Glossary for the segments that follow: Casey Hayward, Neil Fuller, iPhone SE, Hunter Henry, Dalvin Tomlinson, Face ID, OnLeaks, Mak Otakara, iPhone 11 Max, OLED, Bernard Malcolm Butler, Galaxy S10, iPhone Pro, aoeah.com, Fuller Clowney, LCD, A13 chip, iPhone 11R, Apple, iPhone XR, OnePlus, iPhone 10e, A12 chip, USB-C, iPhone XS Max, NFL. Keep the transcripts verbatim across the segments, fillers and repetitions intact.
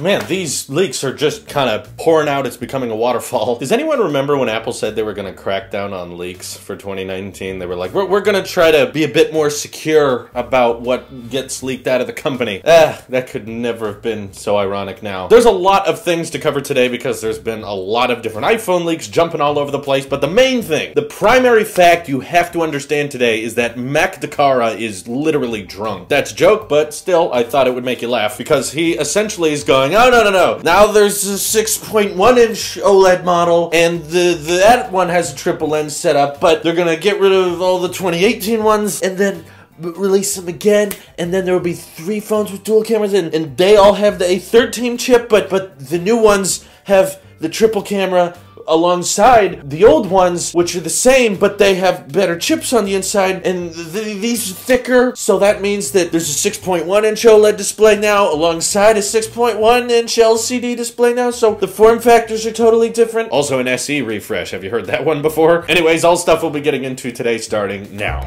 Man, these leaks are just kind of pouring out. It's becoming a waterfall. Does anyone remember when Apple said they were going to crack down on leaks for twenty nineteen? They were like, we're, we're going to try to be a bit more secure about what gets leaked out of the company. Ah, that could never have been so ironic now. There's a lot of things to cover today because there's been a lot of different iPhone leaks jumping all over the place. But the main thing, the primary fact you have to understand today is that Mak Otakara is literally drunk. That's a joke, but still, I thought it would make you laugh because he essentially is going, oh, no, no, no. Now there's a six point one inch OLED model, and the, the that one has a triple lens setup, but they're gonna get rid of all the twenty eighteen ones, and then release them again, and then there will be three phones with dual cameras, and, and they all have the A thirteen chip, but, but the new ones have the triple camera alongside the old ones, which are the same, but they have better chips on the inside, and th th these are thicker, so that means that there's a six point one inch OLED display now alongside a six point one inch L C D display now, so the form factors are totally different. Also an S E refresh, have you heard that one before? Anyways, all stuff we'll be getting into today starting now.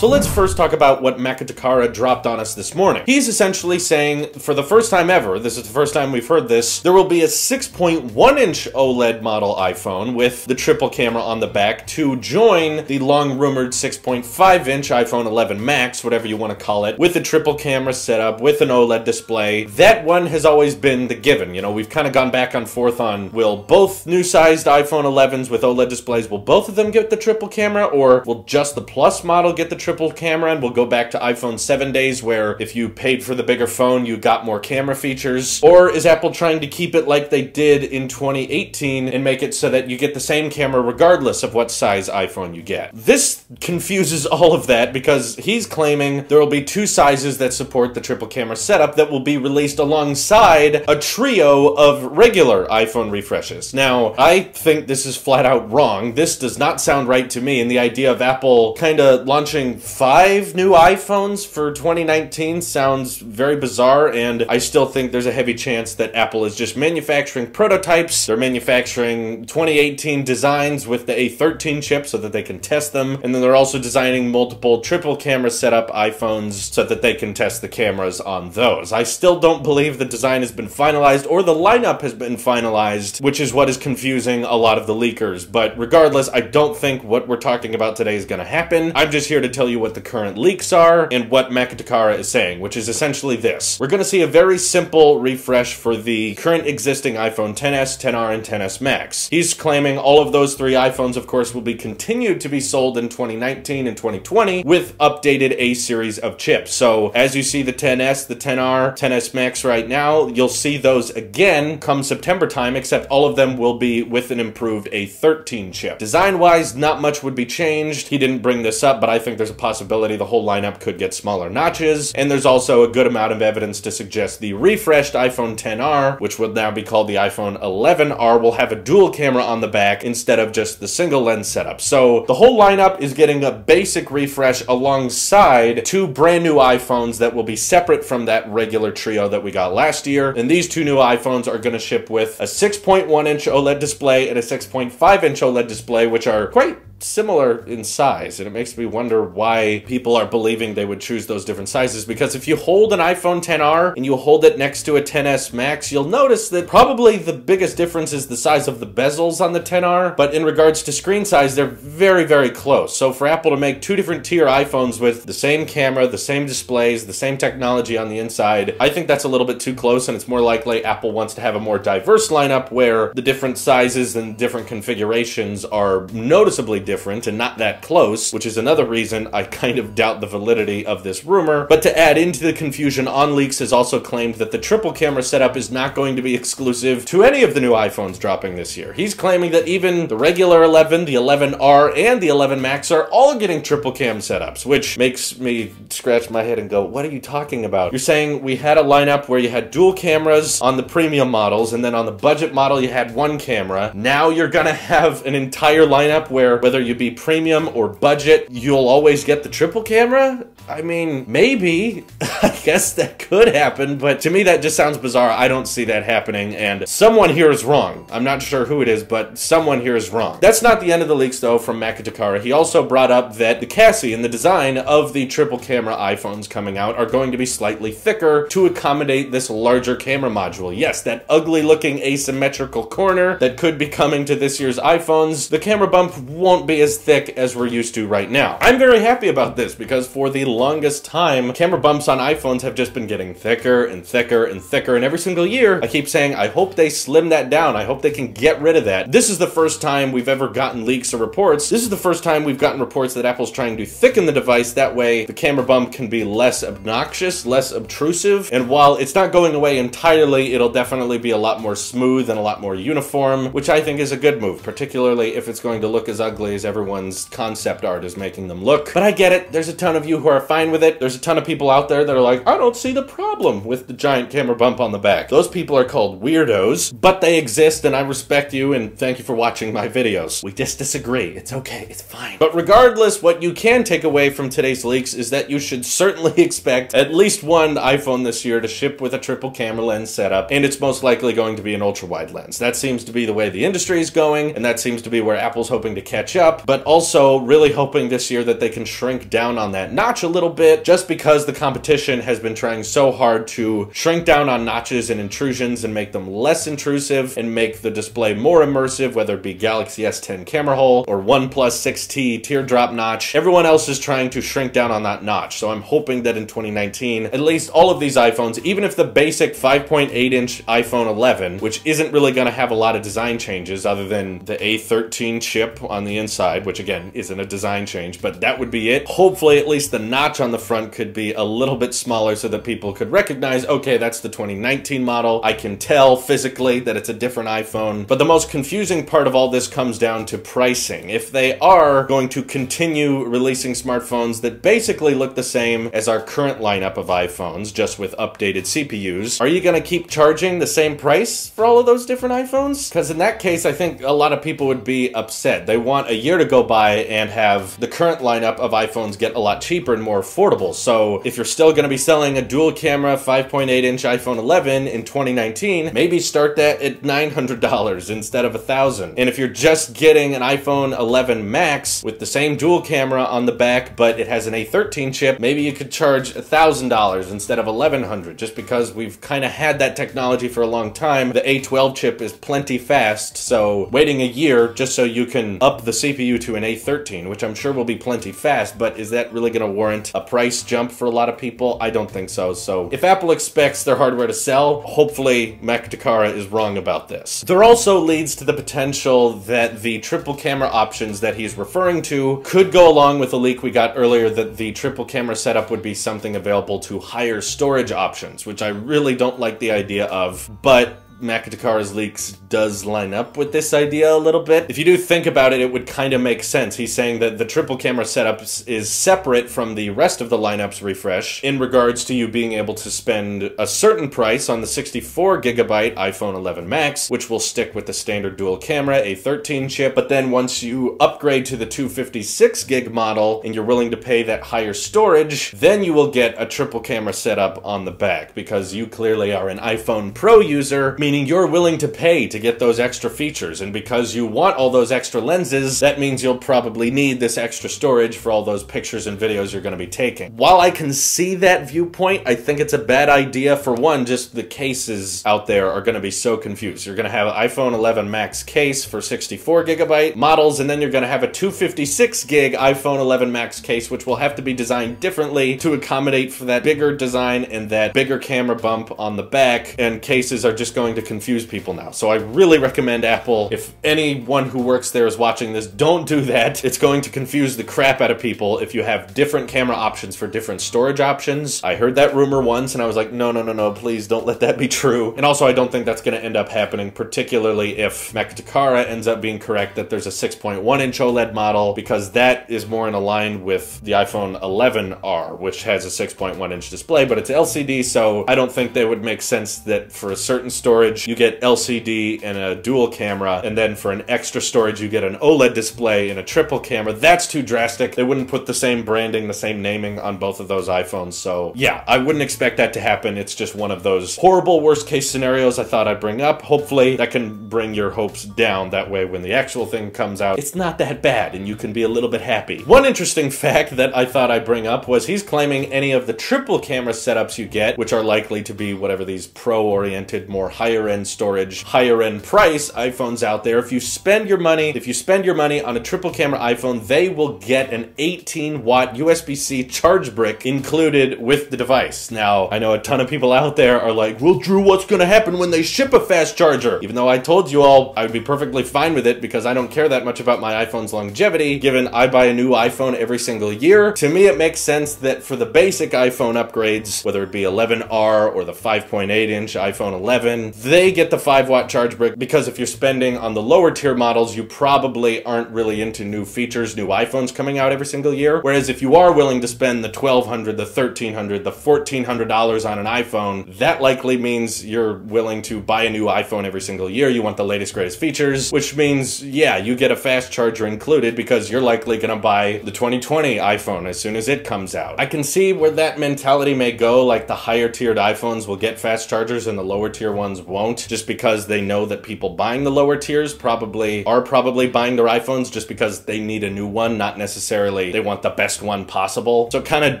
So let's first talk about what Mak Otakara dropped on us this morning. He's essentially saying, for the first time ever, this is the first time we've heard this, there will be a six point one inch OLED model iPhone with the triple camera on the back to join the long-rumored six point five inch iPhone eleven Max, whatever you want to call it, with a triple camera setup, with an OLED display. That one has always been the given. You know, we've kind of gone back and forth on, will both new-sized iPhone elevens with OLED displays, will both of them get the triple camera, or will just the Plus model get the triple triple camera? And we'll go back to iPhone seven days where if you paid for the bigger phone, you got more camera features. Or is Apple trying to keep it like they did in twenty eighteen and make it so that you get the same camera regardless of what size iPhone you get? This confuses all of that because he's claiming there will be two sizes that support the triple camera setup that will be released alongside a trio of regular iPhone refreshes. Now, I think this is flat out wrong. This does not sound right to me, and the idea of Apple kind of launching five new iPhones for twenty nineteen sounds very bizarre, and I still think there's a heavy chance that Apple is just manufacturing prototypes. They're manufacturing twenty eighteen designs with the A thirteen chip so that they can test them, and then they're also designing multiple triple camera setup iPhones so that they can test the cameras on those. I still don't believe the design has been finalized or the lineup has been finalized, which is what is confusing a lot of the leakers, but regardless, I don't think what we're talking about today is going to happen. I'm just here to tell you what the current leaks are and what Mak Otakara is saying, which is essentially this. We're going to see a very simple refresh for the current existing iPhone X S, X R, and X S Max. He's claiming all of those three iPhones, of course, will be continued to be sold in twenty nineteen and twenty twenty with updated A series of chips. So as you see the X S, the X R, X S Max right now, you'll see those again come September time, except all of them will be with an improved A thirteen chip. Design-wise, not much would be changed. He didn't bring this up, but I think there's a possibility the whole lineup could get smaller notches, and there's also a good amount of evidence to suggest the refreshed iPhone X R, which would now be called the iPhone eleven R, will have a dual camera on the back instead of just the single lens setup. So the whole lineup is getting a basic refresh alongside two brand new iPhones that will be separate from that regular trio that we got last year, and these two new iPhones are going to ship with a six point one inch OLED display and a six point five inch OLED display, which are quite similar in size, and it makes me wonder why people are believing they would choose those different sizes, because if you hold an iPhone X R and you hold it next to a X S Max, you'll notice that probably the biggest difference is the size of the bezels on the X R, but in regards to screen size, they're very, very close. So for Apple to make two different tier iPhones with the same camera, the same displays, the same technology on the inside, I think that's a little bit too close, and it's more likely Apple wants to have a more diverse lineup where the different sizes and different configurations are noticeably different and not that close, which is another reason I kind of doubt the validity of this rumor. But to add into the confusion, OnLeaks has also claimed that the triple camera setup is not going to be exclusive to any of the new iPhones dropping this year. He's claiming that even the regular eleven, the eleven R, and the eleven Max are all getting triple cam setups, which makes me scratch my head and go, what are you talking about? You're saying we had a lineup where you had dual cameras on the premium models, and then on the budget model you had one camera. Now you're gonna have an entire lineup where whether you be premium or budget, you'll always get the triple camera? I mean, maybe, I guess that could happen, but to me that just sounds bizarre. I don't see that happening, and someone here is wrong. I'm not sure who it is, but someone here is wrong. That's not the end of the leaks, though, from Mak Otakara. He also brought up that the chassis and the design of the triple camera iPhones coming out are going to be slightly thicker to accommodate this larger camera module. Yes, that ugly-looking asymmetrical corner that could be coming to this year's iPhones, the camera bump won't be as thick as we're used to right now. I'm very happy about this, because for the longest time, camera bumps on iPhones have just been getting thicker and thicker and thicker, and every single year I keep saying I hope they slim that down, I hope they can get rid of that. This is the first time we've ever gotten leaks or reports. This is the first time we've gotten reports that Apple's trying to thicken the device, that way the camera bump can be less obnoxious, less obtrusive, and while it's not going away entirely, it'll definitely be a lot more smooth and a lot more uniform, which I think is a good move, particularly if it's going to look as ugly as everyone's concept art is making them look. But I get it, there's a ton of you who are fine with it. There's a ton of people out there that are like, I don't see the problem with the giant camera bump on the back. Those people are called weirdos, but they exist, and I respect you, and thank you for watching my videos. We just disagree. It's okay. It's fine. But regardless, what you can take away from today's leaks is that you should certainly expect at least one iPhone this year to ship with a triple camera lens setup, and it's most likely going to be an ultra-wide lens. That seems to be the way the industry is going, and that seems to be where Apple's hoping to catch up, but also really hoping this year that they can shrink down on that notch a little bit, just because the competition has been trying so hard to shrink down on notches and intrusions and make them less intrusive and make the display more immersive, whether it be Galaxy S ten camera hole or OnePlus six T teardrop notch. Everyone else is trying to shrink down on that notch, so I'm hoping that in twenty nineteen, at least all of these iPhones, even if the basic five point eight inch iPhone eleven, which isn't really going to have a lot of design changes other than the A thirteen chip on the inside, which again isn't a design change, but that would be it. Hopefully at least the notch on the front could be a little bit smaller so that people could recognize, okay, that's the twenty nineteen model. I can tell physically that it's a different iPhone. But the most confusing part of all this comes down to pricing. If they are going to continue releasing smartphones that basically look the same as our current lineup of iPhones, just with updated C P Us, are you going to keep charging the same price for all of those different iPhones? Because in that case, I think a lot of people would be upset. They want a year to go by and have the current lineup of iPhones get a lot cheaper and more affordable. So if you're still going to be selling a dual camera five point eight inch iPhone eleven in twenty nineteen, maybe start that at nine hundred dollars instead of a thousand dollars. And if you're just getting an iPhone eleven Max with the same dual camera on the back, but it has an A thirteen chip, maybe you could charge a thousand dollars instead of eleven hundred dollars, just because we've kind of had that technology for a long time. The A twelve chip is plenty fast, so waiting a year just so you can up the C P U to an A thirteen, which I'm sure will be plenty fast, but is that really going to warrant a price jump for a lot of people? I don't think so. So if Apple expects their hardware to sell, hopefully Mak Otakara is wrong about this. There also leads to the potential that the triple camera options that he's referring to could go along with a leak we got earlier that the triple camera setup would be something available to higher storage options, which I really don't like the idea of, but Mak Otakara's leaks does line up with this idea a little bit. If you do think about it, it would kind of make sense. He's saying that the triple camera setup is separate from the rest of the lineup's refresh in regards to you being able to spend a certain price on the sixty-four gigabyte iPhone eleven Max, which will stick with the standard dual camera A thirteen chip, but then once you upgrade to the two fifty-six gig model and you're willing to pay that higher storage, then you will get a triple camera setup on the back, because you clearly are an iPhone Pro user, meaning you're willing to pay to get those extra features, and because you want all those extra lenses, that means you'll probably need this extra storage for all those pictures and videos you're going to be taking. While I can see that viewpoint, I think it's a bad idea. For one, just the cases out there are going to be so confused. You're going to have an iPhone eleven Max case for sixty-four gigabyte models, and then you're going to have a two fifty-six gig iPhone eleven Max case, which will have to be designed differently to accommodate for that bigger design and that bigger camera bump on the back, and cases are just going to confuse people now. So I really recommend Apple, if anyone who works there is watching this, don't do that. It's going to confuse the crap out of people if you have different camera options for different storage options. I heard that rumor once and I was like, no, no, no, no, please don't let that be true. And also I don't think that's going to end up happening, particularly if Mak Otakara ends up being correct that there's a six point one inch OLED model, because that is more in line with the iPhone eleven R, which has a six point one inch display, but it's L C D, so I don't think that would make sense that for a certain storage storage, you get L C D and a dual camera, and then for an extra storage, you get an OLED display and a triple camera. That's too drastic. They wouldn't put the same branding, the same naming on both of those iPhones, so yeah, I wouldn't expect that to happen. It's just one of those horrible worst-case scenarios I thought I'd bring up. Hopefully, that can bring your hopes down. That way, when the actual thing comes out, it's not that bad, and you can be a little bit happy. One interesting fact that I thought I'd bring up was he's claiming any of the triple camera setups you get, which are likely to be whatever these pro-oriented, more higher-end storage, higher-end price iPhones out there, if you spend your money, if you spend your money on a triple camera iPhone, they will get an eighteen watt U S B C charge brick included with the device. Now, I know a ton of people out there are like, well, Drew, what's gonna happen when they ship a fast charger? Even though I told you all I would be perfectly fine with it because I don't care that much about my iPhone's longevity, given I buy a new iPhone every single year. To me, it makes sense that for the basic iPhone upgrades, whether it be eleven R or the five point eight inch iPhone eleven, they get the five watt charge brick, because if you're spending on the lower tier models, you probably aren't really into new features, new iPhones coming out every single year. Whereas if you are willing to spend the twelve hundred dollars, the thirteen hundred dollars, the fourteen hundred dollars on an iPhone, that likely means you're willing to buy a new iPhone every single year. You want the latest, greatest features, which means, yeah, you get a fast charger included because you're likely gonna buy the twenty twenty iPhone as soon as it comes out. I can see where that mentality may go, like the higher tiered iPhones will get fast chargers and the lower tier ones won't, just because they know that people buying the lower tiers probably are probably buying their iPhones just because they need a new one, not necessarily they want the best one possible. So kind of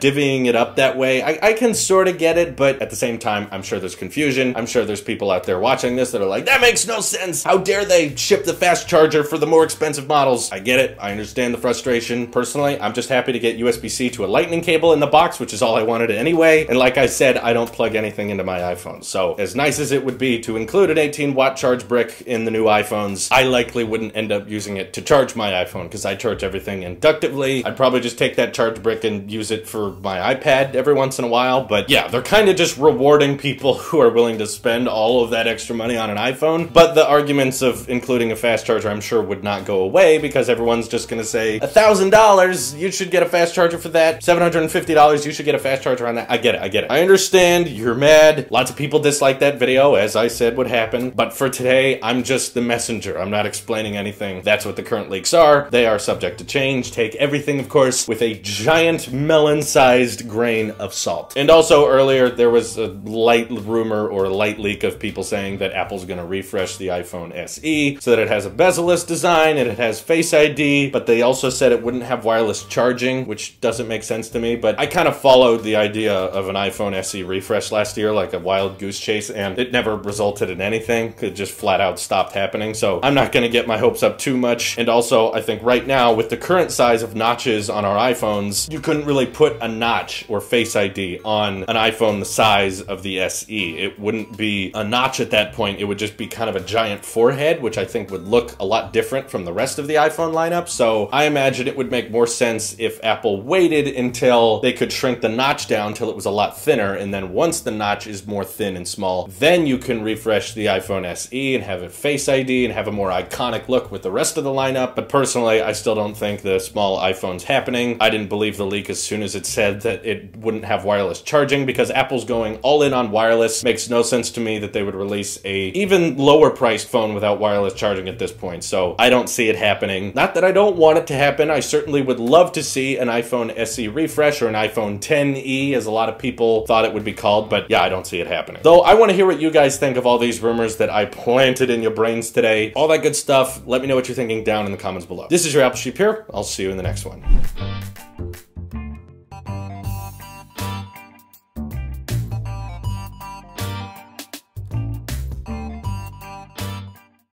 divvying it up that way, I, I can sort of get it, but at the same time, I'm sure there's confusion. I'm sure there's people out there watching this that are like, that makes no sense. How dare they ship the fast charger for the more expensive models? I get it. I understand the frustration. Personally, I'm just happy to get U S B C to a lightning cable in the box, which is all I wanted anyway. And like I said, I don't plug anything into my iPhone. So as nice as it would be to include an eighteen watt charge brick in the new iPhones, I likely wouldn't end up using it to charge my iPhone because I charge everything inductively. I'd probably just take that charge brick and use it for my iPad every once in a while. But yeah, they're kind of just rewarding people who are willing to spend all of that extra money on an iPhone. But the arguments of including a fast charger, I'm sure, would not go away because everyone's just gonna say, a thousand dollars, you should get a fast charger for that. seven hundred fifty dollars, you should get a fast charger on that. I get it, I get it. I understand you're mad. Lots of people dislike that video, as I said would happen. But for today, I'm just the messenger. I'm not explaining anything. That's what the current leaks are. They are subject to change. Take everything, of course, with a giant melon-sized grain of salt. And also earlier, there was a light rumor or a light leak of people saying that Apple's gonna refresh the iPhone S E so that it has a bezel-less design and it has Face I D, but they also said it wouldn't have wireless charging, which doesn't make sense to me, but I kind of followed the idea of an iPhone S E refresh last year like a wild goose chase, and it never resulted in anything. It just flat out stopped happening, so I'm not gonna get my hopes up too much. And also, I think right now, with the current size of notches on our iPhones, you couldn't really put a notch or Face I D on an iPhone the size of the S E. It wouldn't be a notch at that point, it would just be kind of a giant forehead, which I think would look a lot different from the rest of the iPhone lineup, so I imagine it would make more sense if Apple waited until they could shrink the notch down till it was a lot thinner, and then once the notch is more thin and small, then you can refresh the iPhone S E and have it Face I D and have a more iconic look with the rest of the lineup. But personally, I still don't think the small iPhone's happening. I didn't believe the leak as soon as it said that it wouldn't have wireless charging, because Apple's going all in on wireless. Makes no sense to me that they would release a even lower priced phone without wireless charging at this point, so I don't see it happening. Not that I don't want it to happen, I certainly would love to see an iPhone S E refresh, or an iPhone ten E as a lot of people thought it would be called, but yeah, I don't see it happening. Though I want to hear what you guys think of all these rumors that I planted in your brains today. All that good stuff, let me know what you're thinking down in the comments below. This is your Apple Sheep here, I'll see you in the next one.